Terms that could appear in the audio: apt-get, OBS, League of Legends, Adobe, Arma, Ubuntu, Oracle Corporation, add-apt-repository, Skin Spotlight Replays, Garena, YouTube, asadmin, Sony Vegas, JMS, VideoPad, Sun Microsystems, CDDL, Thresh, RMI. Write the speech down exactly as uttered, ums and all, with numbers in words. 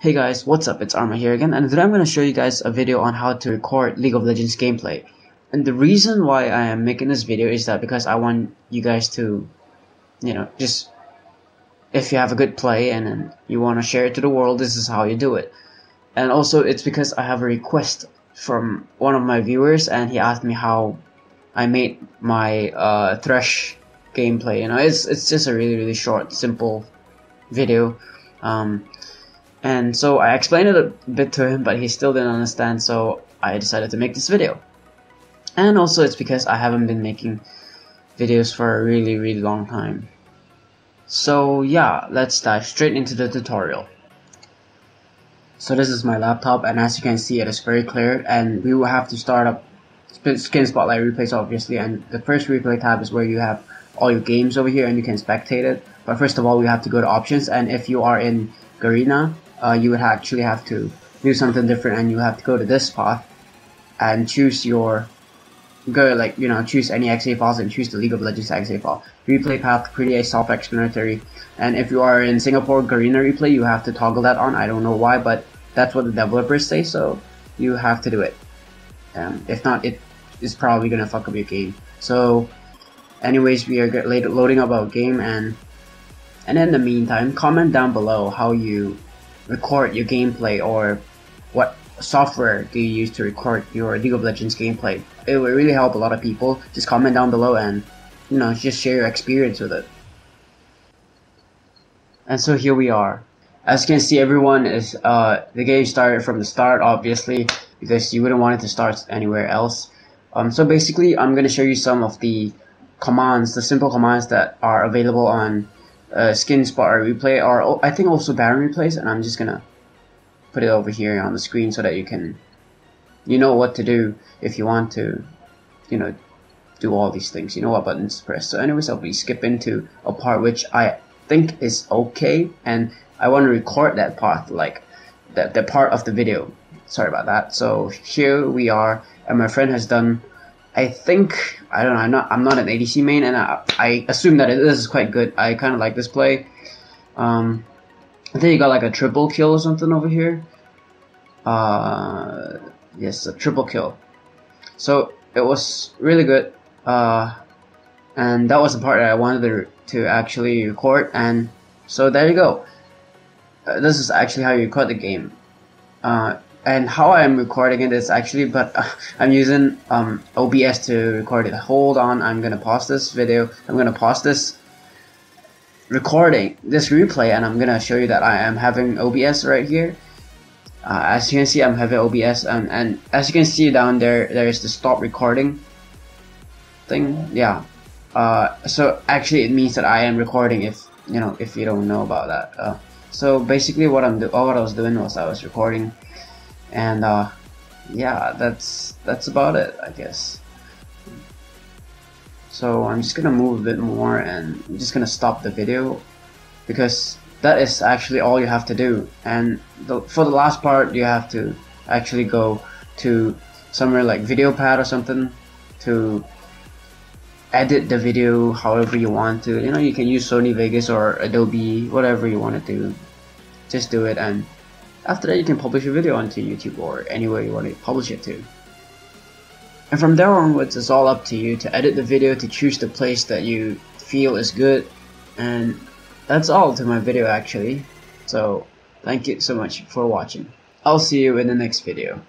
Hey guys, what's up? It's Arma here again, and today I'm going to show you guys a video on how to record League of Legends gameplay. And the reason why I am making this video is that because I want you guys to, you know, just if you have a good play and then you want to share it to the world, this is how you do it. And also it's because I have a request from one of my viewers, and he asked me how I made my uh, Thresh gameplay. You know, it's, it's just a really really short, simple video. Um, And so I explained it a bit to him, but he still didn't understand, so I decided to make this video. And also it's because I haven't been making videos for a really, really long time. So yeah, let's dive straight into the tutorial. So this is my laptop, and as you can see it is very clear, and we will have to start up Skin Spotlight Replays obviously, and the first replay tab is where you have all your games over here and you can spectate it. But first of all we have to go to options, and if you are in Garena, Uh, you would actually have to do something different, and you have to go to this path and choose your go like you know choose any X A files and choose the League of Legends X A file. Replay path pretty a self-explanatory, and if you are in Singapore Garena replay, you have to toggle that on. I don't know why, but that's what the developers say, so you have to do it. Um, if not, it is probably gonna fuck up your game. So, anyways, we are loading up our game, and and in the meantime, comment down below how you record your gameplay, or what software do you use to record your League of Legends gameplay. It will really help a lot of people. Just comment down below and, you know, just share your experience with it. And so here we are. As you can see, everyone is uh, the game started from the start obviously, because you wouldn't want it to start anywhere else. Um, so basically I'm gonna show you some of the commands, the simple commands that are available on Uh, Skin Spotlight Replay, or oh, I think also Baron Replays, and I'm just gonna put it over here on the screen so that you can, you know what to do if you want to, you know, do all these things. You know what buttons to press. So anyways, I'll be skipping to a part which I think is okay, and I want to record that part, like that the part of the video. Sorry about that. So here we are, and my friend has done. I think I don't know. I'm not. I'm not an A D C main, and I, I assume that it, this is quite good. I kind of like this play. Um, I think you got like a triple kill or something over here. Uh, yes, a triple kill. So it was really good. Uh, and that was the part that I wanted to, to actually record. And so there you go. Uh, this is actually how you record the game. Uh, And how I'm recording it is actually, but uh, I'm using um, O B S to record it. Hold on, I'm gonna pause this video. I'm gonna pause this recording, this replay, and I'm gonna show you that I am having O B S right here. Uh, as you can see, I'm having O B S, and, and as you can see down there, there is the stop recording thing. Yeah. Uh, so actually, it means that I am recording. If you know, if you don't know about that. Uh, so basically, what I'm do, oh, what I was doing was I was recording. And uh, yeah, that's that's about it, I guess. So I'm just gonna move a bit more, and I'm just gonna stop the video, because that is actually all you have to do. And the, for the last part, you have to actually go to somewhere like VideoPad or something to edit the video however you want to. You know, you can use Sony Vegas or Adobe, whatever you want to do. Just do it, and after that you can publish your video onto YouTube or anywhere you want to publish it to. And from there onwards it's all up to you to edit the video, to choose the place that you feel is good. And that's all to my video actually. So thank you so much for watching. I'll see you in the next video.